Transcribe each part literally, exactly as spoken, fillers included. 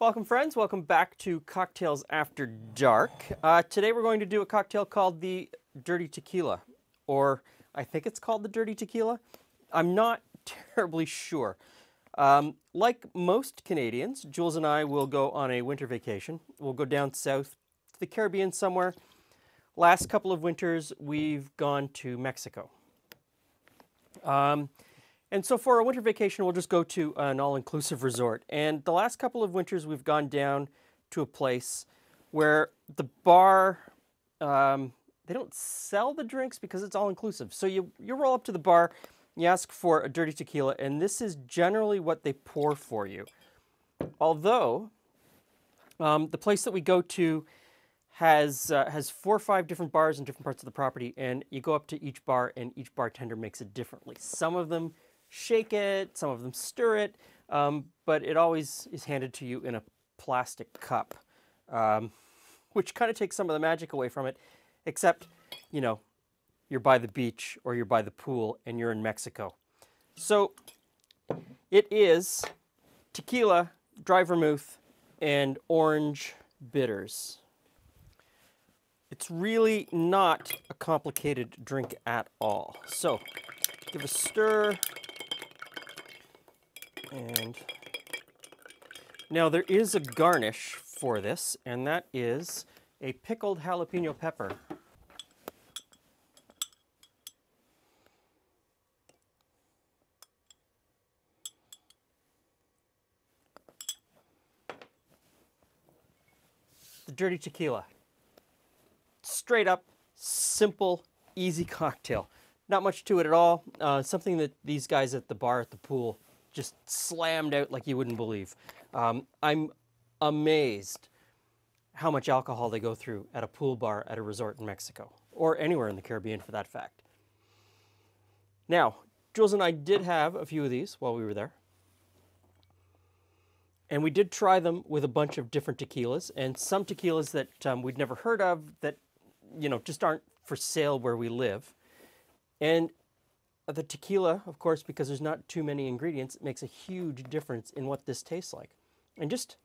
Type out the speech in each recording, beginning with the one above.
Welcome friends, welcome back to Cocktails After Dark. Uh, today we're going to do a cocktail called the Dirty Tequila, or I think it's called the Dirty Tequila. I'm not terribly sure. Um, like most Canadians, Jules and I will go on a winter vacation. We'll go down south to the Caribbean somewhere. Last couple of winters we've gone to Mexico. Um, And so for a winter vacation, we'll just go to an all-inclusive resort. And the last couple of winters, we've gone down to a place where the bar, um, they don't sell the drinks because it's all-inclusive. So you, you roll up to the bar, you ask for a dirty tequila, and this is generally what they pour for you. Although, um, the place that we go to has, uh, has four or five different bars in different parts of the property, and you go up to each bar, and each bartender makes it differently. Some of them shake it, some of them stir it, um, but it always is handed to you in a plastic cup, um, which kind of takes some of the magic away from it, except, you know, you're by the beach or you're by the pool and you're in Mexico. So it is tequila, dry vermouth, and orange bitters. It's really not a complicated drink at all. So give a stir. And now there is a garnish for this, and that is a pickled jalapeno pepper. The Dirty Tequila. Straight up, simple, easy cocktail. Not much to it at all. Uh, something that these guys at the bar at the pool just slammed out like you wouldn't believe. Um, I'm amazed how much alcohol they go through at a pool bar at a resort in Mexico, or anywhere in the Caribbean for that fact. Now, Jules and I did have a few of these while we were there. And we did try them with a bunch of different tequilas, and some tequilas that um, we'd never heard of that, you know, just aren't for sale where we live. And the tequila, of course, because there's not too many ingredients, it makes a huge difference in what this tastes like. And just,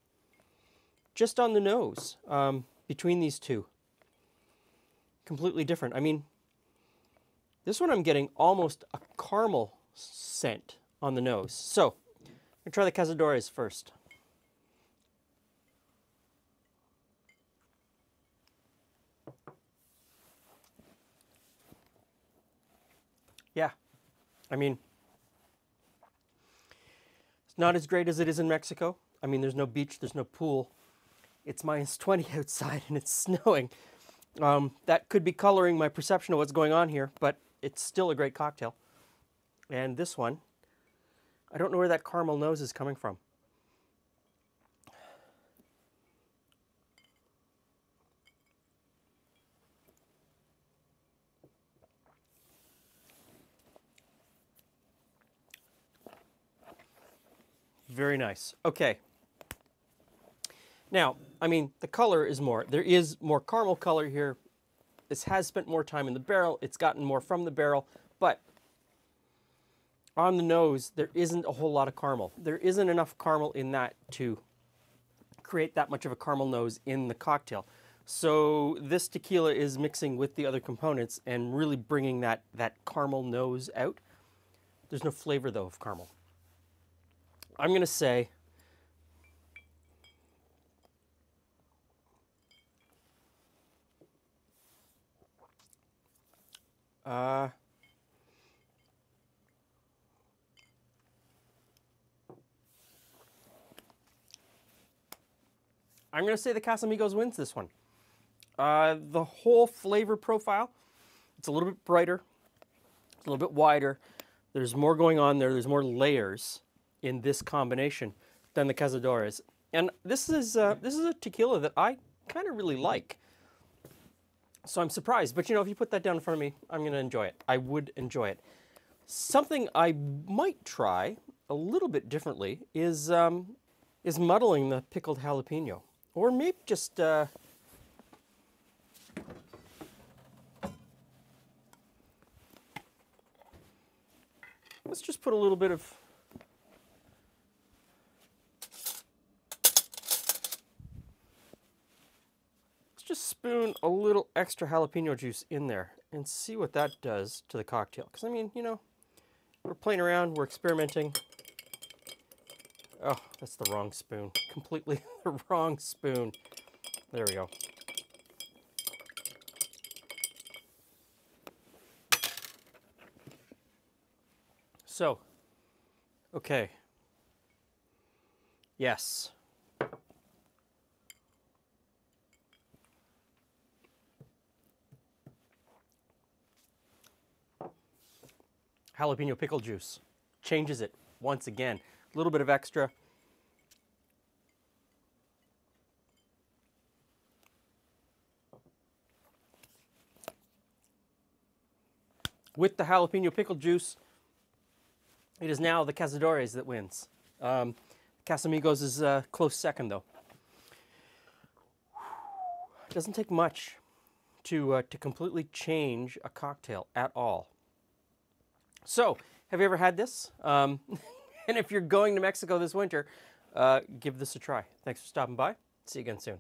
just on the nose, um, between these two, completely different. I mean, this one I'm getting almost a caramel scent on the nose. So, I'm gonna try the Cazadores first. Yeah, I mean, it's not as great as it is in Mexico. I mean, there's no beach, there's no pool. It's minus twenty outside and it's snowing. Um, that could be coloring my perception of what's going on here, but it's still a great cocktail. And this one, I don't know where that caramel nose is coming from. Very nice. Okay. Now, I mean, the color is more. There is more caramel color here. This has spent more time in the barrel. It's gotten more from the barrel, but on the nose, there isn't a whole lot of caramel. There isn't enough caramel in that to create that much of a caramel nose in the cocktail. So this tequila is mixing with the other components and really bringing that, that caramel nose out. There's no flavor, though, of caramel. I'm going to say uh, I'm going to say the Casamigos wins this one. Uh, the whole flavor profile, it's a little bit brighter, it's a little bit wider, there's more going on there, there's more layers in this combination than the Cazadores. And this is, uh, this is a tequila that I kind of really like. So I'm surprised, but you know, if you put that down in front of me, I'm gonna enjoy it. I would enjoy it. Something I might try a little bit differently is, um, is muddling the pickled jalapeno. Or maybe just, uh, let's just put a little bit of just spoon a little extra jalapeno juice in there and see what that does to the cocktail. Because, I mean, you know, we're playing around, we're experimenting. Oh, that's the wrong spoon. Completely the wrong spoon. There we go. So, okay. Yes. Jalapeno pickle juice changes it once again. A little bit of extra. With the jalapeno pickle juice, it is now the Cazadores that wins. Um, Casamigos is a uh, close second, though. It doesn't take much to, uh, to completely change a cocktail at all. So, have you ever had this? Um, and if you're going to Mexico this winter, uh, give this a try. Thanks for stopping by. See you again soon.